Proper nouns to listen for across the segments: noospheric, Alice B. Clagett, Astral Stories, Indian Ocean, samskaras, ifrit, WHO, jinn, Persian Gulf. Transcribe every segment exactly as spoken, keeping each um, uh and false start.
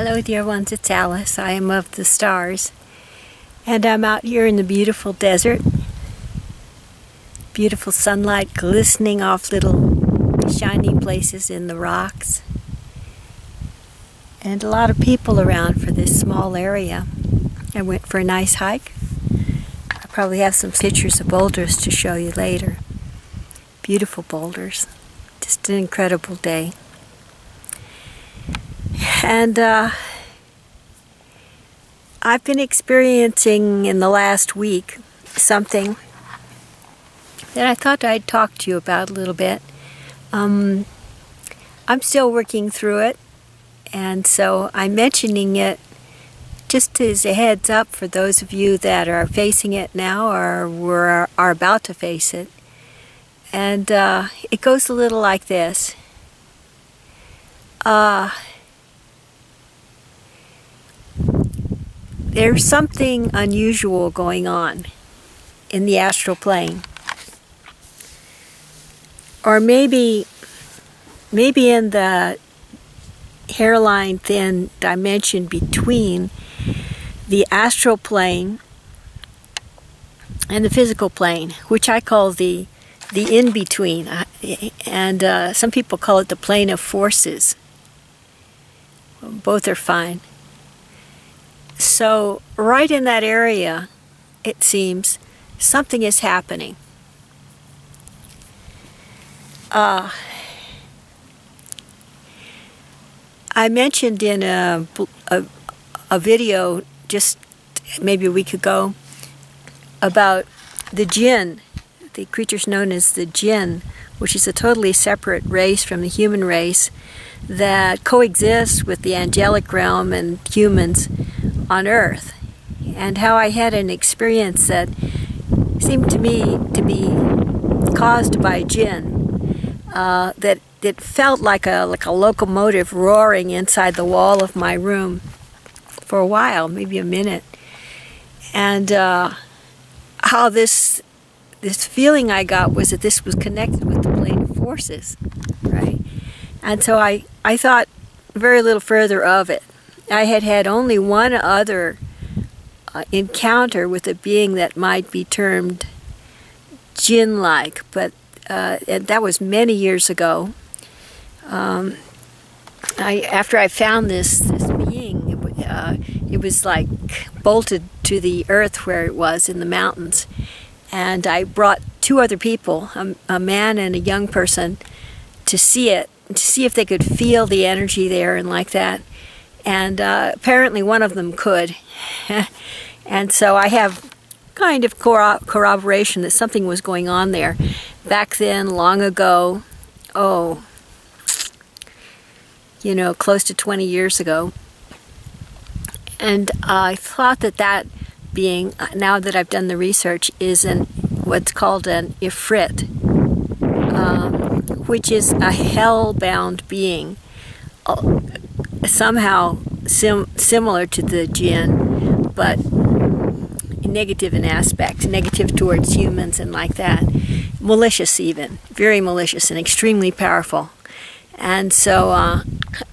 Hello dear ones, it's Alice. I am of the stars, and I'm out here in the beautiful desert. Beautiful sunlight glistening off little shiny places in the rocks, and a lot of people around for this small area. I went for a nice hike. I probably have some pictures of boulders to show you later. Beautiful boulders. Just an incredible day. And uh, I've been experiencing in the last week something that I thought I'd talk to you about a little bit. Um, I'm still working through it, and so I'm mentioning it just as a heads up for those of you that are facing it now or were, are about to face it. And uh, it goes a little like this. Uh, There's something unusual going on in the astral plane, or maybe maybe in the hairline thin dimension between the astral plane and the physical plane, which I call the the in-between, and uh, some people call it the plane of forces. Both are fine. So right in that area, it seems, something is happening. Uh, I mentioned in a, a, a video just maybe a week ago about the jinn, the creatures known as the jinn, which is a totally separate race from the human race that coexists with the angelic realm and humans on Earth, and how I had an experience that seemed to me to be caused by jinn, uh, that it felt like a like a locomotive roaring inside the wall of my room for a while, maybe a minute, and uh, how this this feeling I got was that this was connected with the plane of forces, right? And so I I thought very little further of it. I had had only one other uh, encounter with a being that might be termed jinn-like, but uh, that was many years ago. Um, I, after I found this, this being, it, uh, it was like bolted to the earth where it was in the mountains. And I brought two other people, a, a man and a young person, to see it, to see if they could feel the energy there and like that. And uh, apparently one of them could. And so I have kind of corro corroboration that something was going on there. Back then, long ago, oh, you know, close to twenty years ago. And uh, I thought that that being, now that I've done the research, is an, what's called an ifrit, um, which is a hell-bound being. Uh, somehow sim similar to the jinn, but negative in aspect, negative towards humans and like that. Malicious even, very malicious and extremely powerful. And so uh,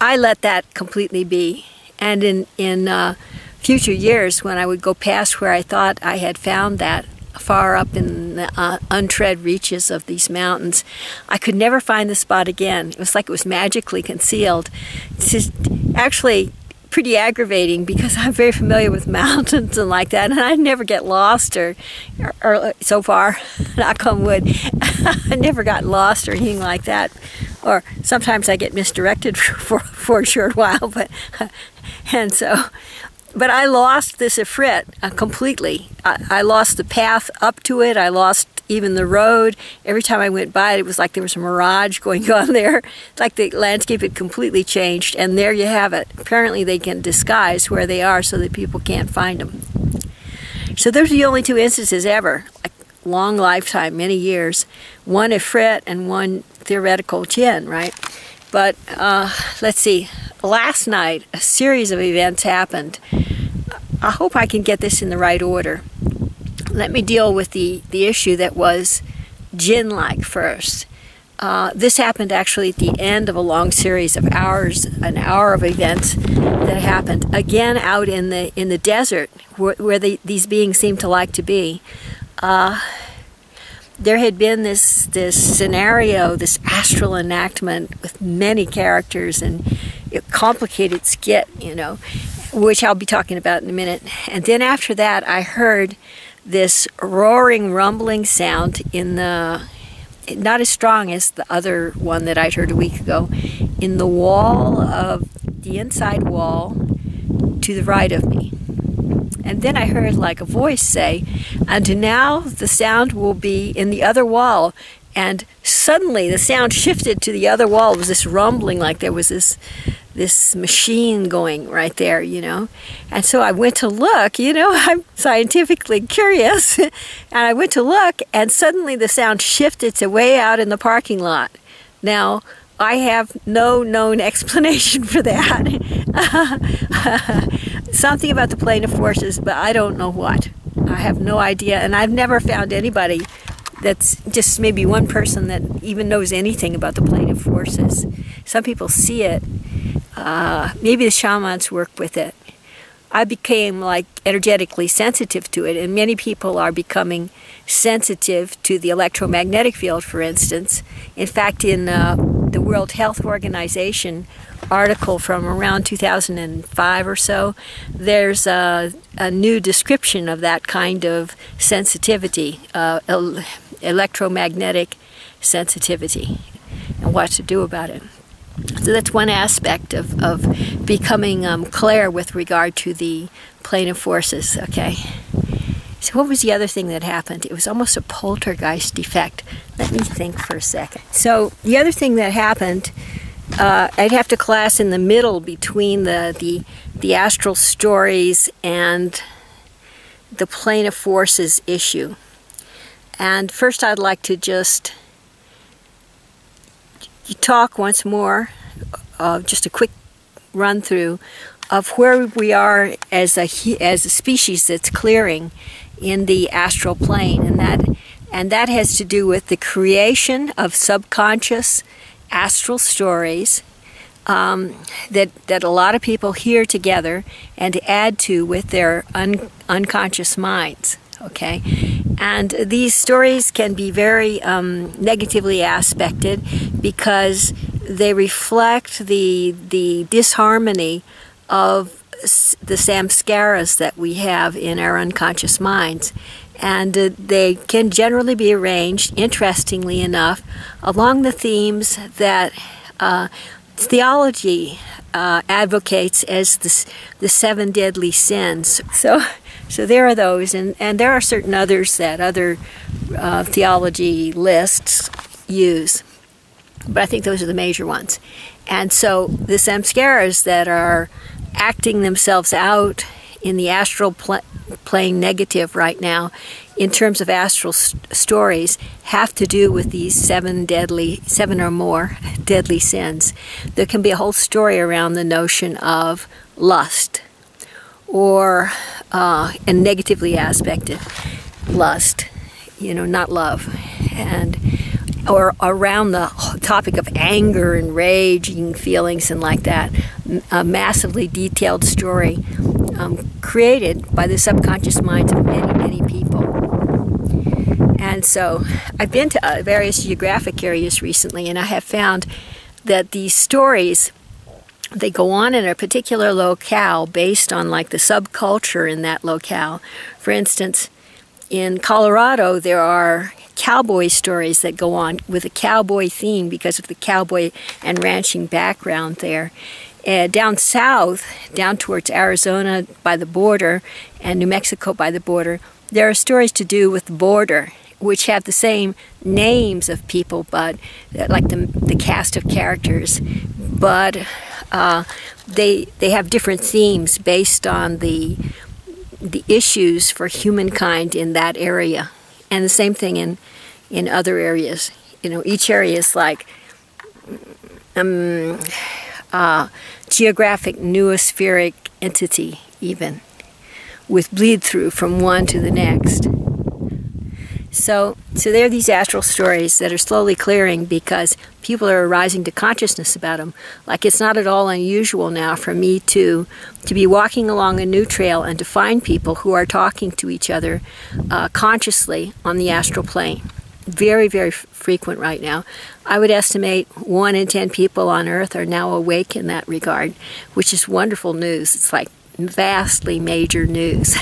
I let that completely be. And in, in uh, future years, when I would go past where I thought I had found that, far up in the uh, untread reaches of these mountains, I could never find the spot again. It was like it was magically concealed. It's just actually pretty aggravating, because I'm very familiar with mountains and like that, and I never get lost or, or, or so far, knock on wood, I never got lost or anything like that. Or sometimes I get misdirected for, for, for a short while, but, and so, but I lost this ifrit uh, completely. I, I lost the path up to it. I lost even the road. Every time I went by it, it was like there was a mirage going on there. Like the landscape had completely changed, and there you have it. Apparently they can disguise where they are so that people can't find them. So those are the only two instances ever, like long lifetime, many years. One ifrit and one theoretical jinn, right? But uh, let's see. Last night, a series of events happened. I hope I can get this in the right order. Let me deal with the, the issue that was jinn-like first. Uh, this happened actually at the end of a long series of hours, an hour of events that happened again out in the in the desert, where, where they, these beings seem to like to be. Uh, there had been this this scenario, this astral enactment with many characters and a complicated skit, you know, which I'll be talking about in a minute. And then after that, I heard this roaring, rumbling sound in the. Not as strong as the other one that I'd heard a week ago, in the wall of, the inside wall to the right of me. And then I heard like a voice say, and now the sound will be in the other wall. And suddenly the sound shifted to the other wall. It was this rumbling, like there was this this machine going right there, you know. And so I went to look, you know, I'm scientifically curious. And I went to look, and suddenly the sound shifted to way out in the parking lot. Now, I have no known explanation for that. Something about the plane of forces, but I don't know what. I have no idea, and I've never found anybody that's just maybe one person that even knows anything about the plane of forces. Some people see it. Uh, maybe the shamans work with it. I became like energetically sensitive to it, and many people are becoming sensitive to the electromagnetic field, for instance. In fact, in uh, the World Health Organization article from around two thousand five or so, there's a, a new description of that kind of sensitivity, uh, el- electromagnetic sensitivity, and what to do about it. So that's one aspect of, of becoming um, clear with regard to the plane of forces, okay? So what was the other thing that happened? It was almost a poltergeist effect. Let me think for a second. So the other thing that happened, uh, I'd have to class in the middle between the, the, the astral stories and the plane of forces issue. And first I'd like to just... You talk once more, uh, just a quick run through of where we are as a as a species that's clearing in the astral plane, and that and that has to do with the creation of subconscious astral stories um, that that a lot of people hear together and add to with their un, unconscious minds. Okay, and these stories can be very um, negatively aspected because they reflect the the disharmony of the samskaras that we have in our unconscious minds, and uh, they can generally be arranged, interestingly enough, along the themes that uh, theology uh, advocates as the the seven deadly sins. So. So there are those, and, and there are certain others that other uh, theology lists use. But I think those are the major ones. And so the samskaras that are acting themselves out in the astral pl plane negative right now, in terms of astral st stories, have to do with these seven deadly, seven or more deadly sins. There can be a whole story around the notion of lust, or uh, and negatively aspected lust, you know, not love, and or around the topic of anger and raging feelings and like that, a massively detailed story um, created by the subconscious minds of many, many people. And so I've been to uh, various geographic areas recently, and I have found that these stories, they go on in a particular locale based on like the subculture in that locale. For instance, in Colorado, there are cowboy stories that go on with a cowboy theme because of the cowboy and ranching background there. Uh, down south, down towards Arizona by the border and New Mexico by the border, there are stories to do with the border, which have the same names of people, but like the, the cast of characters, but uh, they they have different themes based on the the issues for humankind in that area, and the same thing in in other areas. You know, each area is like um, uh, geographic noospheric entity, even with bleed through from one to the next. So, so there are these astral stories that are slowly clearing because people are arising to consciousness about them. Like, it's not at all unusual now for me to, to be walking along a new trail and to find people who are talking to each other uh, consciously on the astral plane. Very, very f frequent right now. I would estimate one in ten people on Earth are now awake in that regard, which is wonderful news. It's like vastly major news.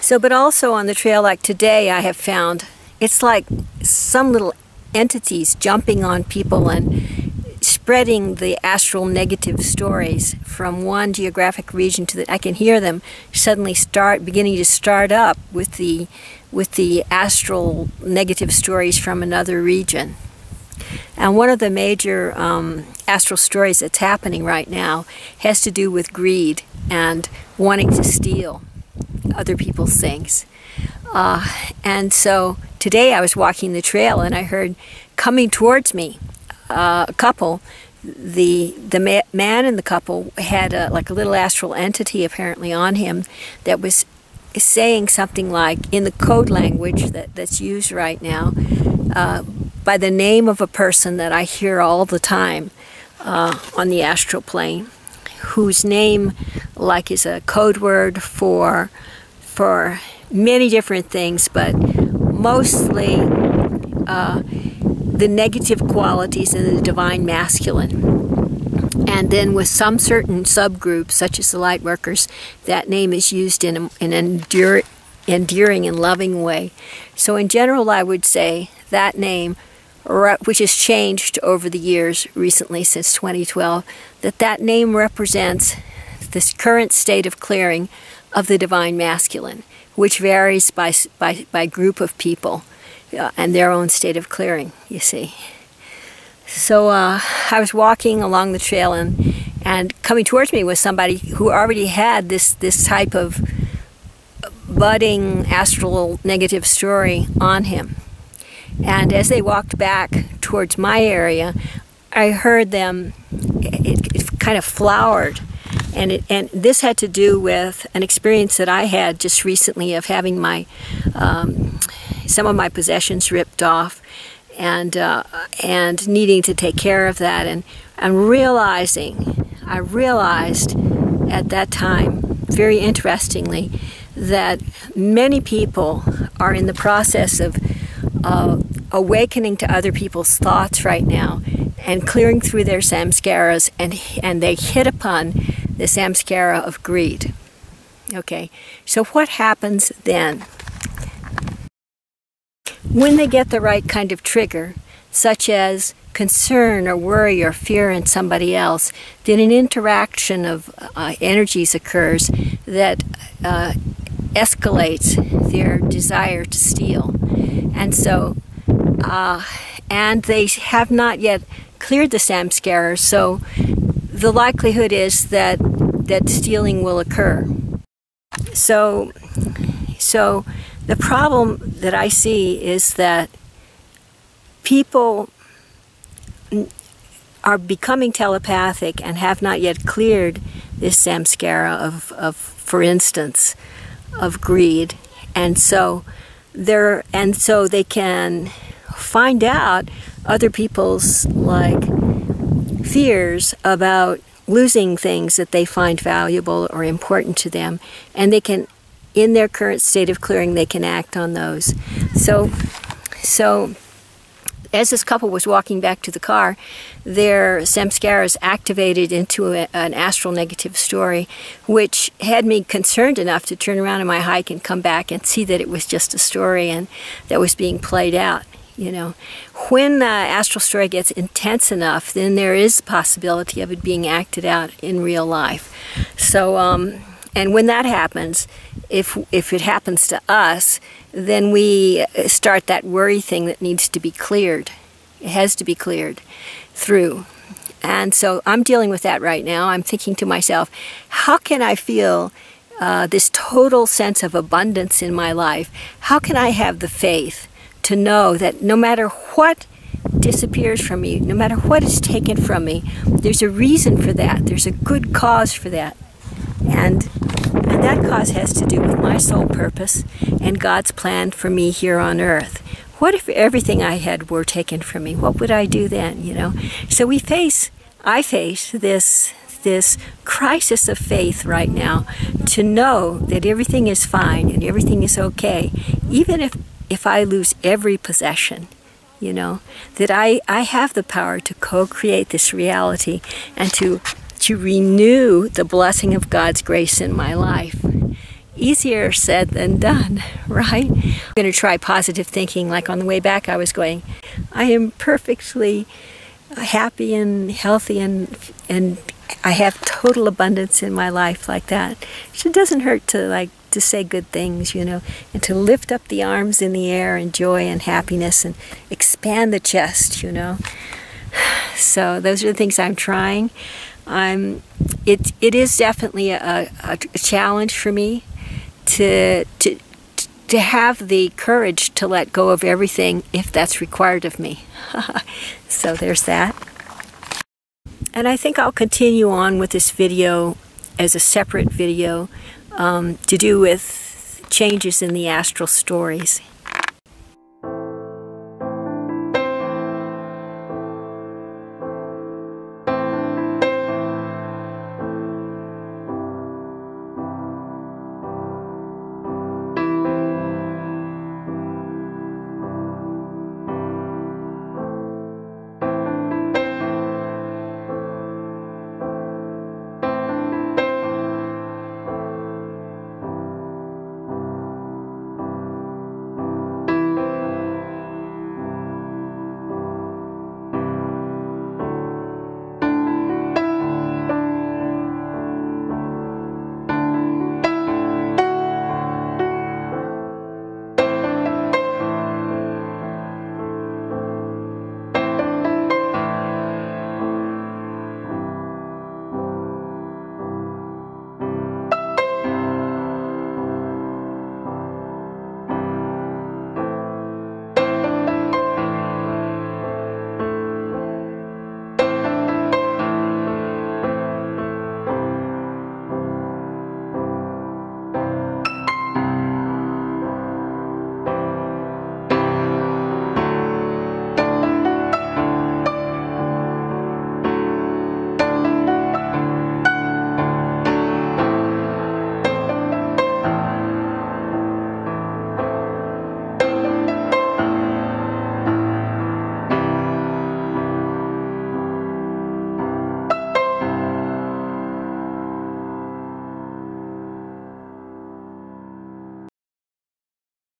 So, but also on the trail, like today, I have found it's like some little entities jumping on people and spreading the astral negative stories from one geographic region to the. I can hear them suddenly start beginning to start up with the with the astral negative stories from another region. And one of the major um, astral stories that's happening right now has to do with greed and wanting to steal other people's things. Uh, and so today I was walking the trail and I heard coming towards me uh, a couple. The the ma man and the couple had a, like a little astral entity apparently on him that was saying something like, in the code language that, that's used right now, uh, by the name of a person that I hear all the time uh, on the astral plane, whose name like is a code word for for many different things, but mostly uh, the negative qualities in the divine masculine. And then with some certain subgroups, such as the light workers, that name is used in, a, in an endear, endearing and loving way. So in general, I would say that name, which has changed over the years recently since twenty twelve, that that name represents this current state of clearing of the divine masculine, which varies by, by, by group of people uh, and their own state of clearing, you see. So uh, I was walking along the trail, and, and coming towards me was somebody who already had this, this type of budding astral negative story on him. And as they walked back towards my area, I heard them, it, it kind of flowered. And, it, and this had to do with an experience that I had just recently of having my, um, some of my possessions ripped off. And, uh, and needing to take care of that, and, and realizing, I realized at that time, very interestingly, that many people are in the process of uh, awakening to other people's thoughts right now and clearing through their samskaras, and, and they hit upon the samskara of greed. Okay, so what happens then? When they get the right kind of trigger, such as concern or worry or fear in somebody else, then an interaction of uh, energies occurs that uh, escalates their desire to steal. And so, uh, and they have not yet cleared the samskara, so the likelihood is that, that stealing will occur. So, so, the problem that I see is that people are becoming telepathic and have not yet cleared this samskara of, of, for instance, of greed, and so they're and so they can find out other people's like fears about losing things that they find valuable or important to them, and they can. In their current state of clearing, they can act on those. So, so as this couple was walking back to the car, their samskaras activated into a, an astral negative story, which had me concerned enough to turn around on my hike and come back and see that it was just a story and that was being played out. You know, when the astral story gets intense enough, then there is the possibility of it being acted out in real life. So, um, and when that happens, if, if it happens to us, then we start that worry thing that needs to be cleared. It has to be cleared through. And so I'm dealing with that right now. I'm thinking to myself, how can I feel uh, this total sense of abundance in my life? How can I have the faith to know that no matter what disappears from me, no matter what is taken from me, there's a reason for that. There's a good cause for that. And And that cause has to do with my soul purpose and God's plan for me here on earth. What if everything I had were taken from me? What would I do then, you know? So we face, I face this this crisis of faith right now, to know that everything is fine and everything is okay, even if, if I lose every possession. You know, that I, I have the power to co-create this reality and to, to renew the blessing of God's grace in my life. Easier said than done, right? I'm going to try positive thinking. Like on the way back, I was going, I am perfectly happy and healthy and, and I have total abundance in my life like that. So it doesn't hurt to like to say good things, you know, and to lift up the arms in the air in joy and happiness and expand the chest, you know. So those are the things I'm trying. I'm, it, it is definitely a, a, a challenge for me to, to, to have the courage to let go of everything if that's required of me. So there's that. And I think I'll continue on with this video as a separate video um, to do with changes in the astral stories.